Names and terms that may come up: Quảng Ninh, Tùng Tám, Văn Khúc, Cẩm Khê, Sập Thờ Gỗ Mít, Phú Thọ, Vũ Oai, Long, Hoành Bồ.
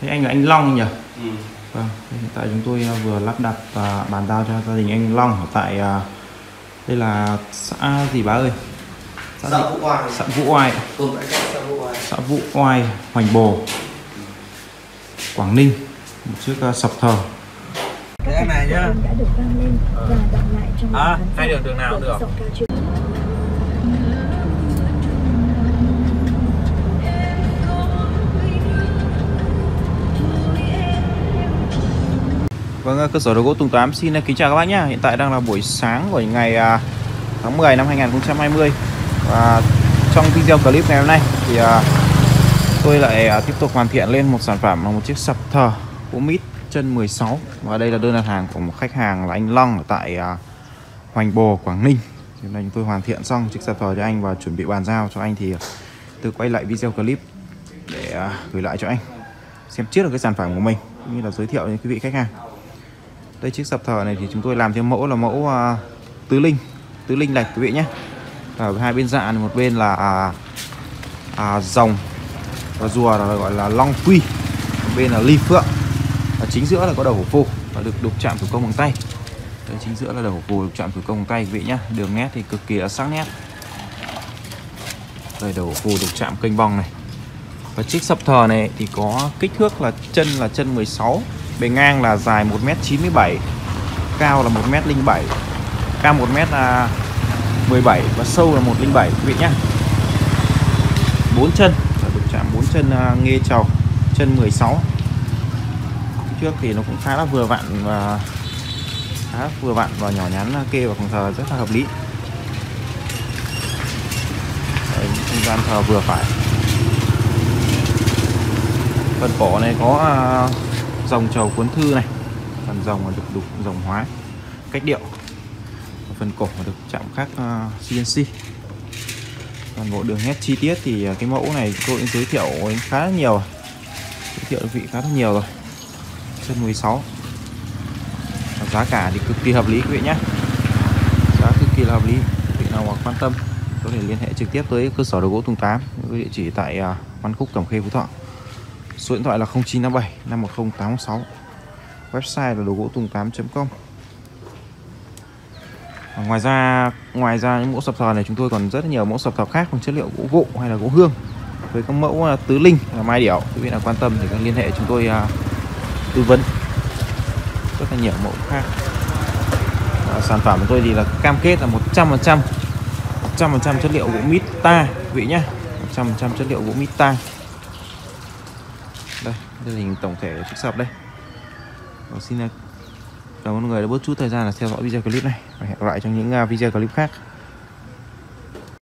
Thế anh là anh Long nhỉ? Ừ. Vâng, hiện tại chúng tôi vừa lắp đặt và bàn giao cho gia đình anh Long ở tại đây là xã gì bá ơi? Xã Vũ Oai. Xã Vũ Oai. Xã Vũ Oai, Hoành Bồ, Quảng Ninh. Một chiếc sập thờ. Cái này nhá. Đã được vang lên và đọc lại trong hai đường nào cũng được. Vâng, cơ sở đồ gỗ Tùng Tám xin kính chào các bác nhé. Hiện tại đang là buổi sáng của ngày tháng 10 năm 2020. Và trong video clip ngày hôm nay thì tôi lại tiếp tục hoàn thiện lên một sản phẩm là một chiếc sập thờ gỗ mít chân 16. Và đây là đơn đặt hàng của một khách hàng là anh Long ở tại Hoành Bồ, Quảng Ninh. Hôm nay chúng tôi hoàn thiện xong chiếc sập thờ cho anh và chuẩn bị bàn giao cho anh thì tôi quay lại video clip để gửi lại cho anh xem trước được cái sản phẩm của mình cũng như là giới thiệu đến quý vị khách hàng. Đây, chiếc sập thờ này thì chúng tôi làm theo mẫu là mẫu tứ linh lệch quý vị nhé. Ở hai bên dạ, một bên là rồng và rùa là gọi là long quy, một bên là ly phượng, và chính giữa là có đầu hổ phù và được đục chạm thủ công bằng tay. Đây, chính giữa là đầu hổ phù đục chạm thủ công bằng tay quý vị nhé. Đường nét thì cực kỳ là sắc nét. Đây, đầu hổ phù đục chạm kênh vòng này. Và chiếc sập thờ này thì có kích thước là chân 16, bề ngang là dài 1m97, cao là 1m07, cao 1m17 và sâu là 107 quý vị nhé. 4 chân, được chạm 4 chân nghê trầu, chân 16. Trước thì nó cũng khá là vừa vặn và nhỏ nhắn, kê vào phòng thờ rất là hợp lý. Đấy, không gian thờ vừa phải. Phần cổ này có rồng trầu cuốn thư này, phần rồng là được đục rồng hóa cách điệu, phần cổ là được chạm khắc CNC. Toàn bộ đường nét chi tiết thì cái mẫu này tôi cũng giới thiệu khá nhiều, giới thiệu đơn vị khá là nhiều rồi. Chân 16, giá cả thì cực kỳ hợp lý quý vị nhé, giá cực kỳ là hợp lý. Quý vị nào mà quan tâm có thể liên hệ trực tiếp tới cơ sở đồ gỗ Tùng Tám với địa chỉ tại Văn Khúc, Cẩm Khê, Phú Thọ. Số điện thoại là 0957 510816. Website là đồ gỗ tùng8.com. Ngoài ra những mẫu sập thờ này chúng tôi còn rất nhiều mẫu sập thờ khác bằng chất liệu gỗ vụ hay là gỗ hương, với các mẫu tứ linh là mai điểu. Quý vị nào quan tâm thì các liên hệ chúng tôi tư vấn rất là nhiều mẫu khác. Sản phẩm của tôi thì là cam kết là 100% chất liệu gỗ mít ta quý vị nhé, 100% chất liệu gỗ mít ta. Đây là hình tổng thể của chiếc sập đây. Và xin cảm ơn mọi người đã bớt chút thời gian là theo dõi video clip này. Và hẹn gặp lại trong những video clip khác.